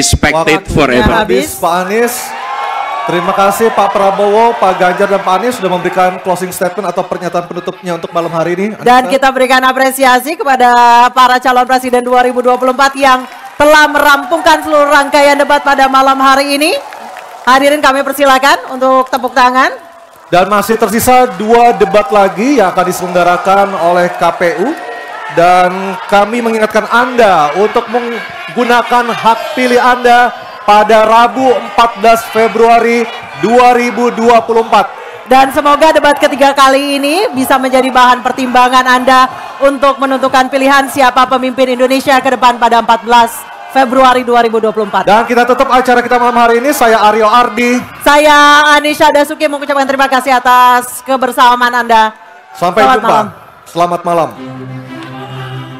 Respected forever. Habis Pak Anies, terima kasih Pak Prabowo, Pak Ganjar dan Pak Anies sudah memberikan closing statement atau pernyataan penutupnya untuk malam hari ini. Anissa. Dan kita berikan apresiasi kepada para calon presiden 2024 yang telah merampungkan seluruh rangkaian debat pada malam hari ini. Hadirin kami persilakan untuk tepuk tangan. Dan masih tersisa 2 debat lagi yang akan diselenggarakan oleh KPU. Dan kami mengingatkan Anda untuk menggunakan hak pilih Anda pada Rabu 14 Februari 2024. Dan semoga debat ketiga kali ini bisa menjadi bahan pertimbangan Anda untuk menentukan pilihan siapa pemimpin Indonesia ke depan pada 14 Februari 2024. Dan kita tutup acara kita malam hari ini. Saya Aryo Ardi. Saya Anisha Dasuki mengucapkan terima kasih atas kebersamaan Anda. Sampai jumpa. Malam. Selamat malam.